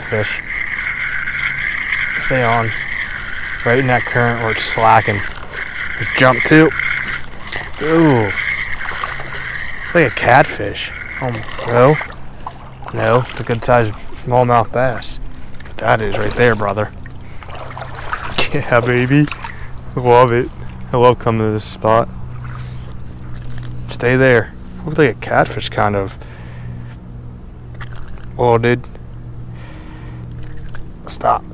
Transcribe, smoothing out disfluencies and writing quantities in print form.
Fish. Stay on. Right in that current where it's slacking. Just jump too. Ooh. It's like a catfish. No. It's a good sized smallmouth bass. But that is right there, brother. Yeah, baby. I love it. I love coming to this spot. Stay there. Looks like a catfish kind of. Well, dude. Stop.